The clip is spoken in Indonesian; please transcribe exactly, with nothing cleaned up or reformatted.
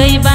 Segei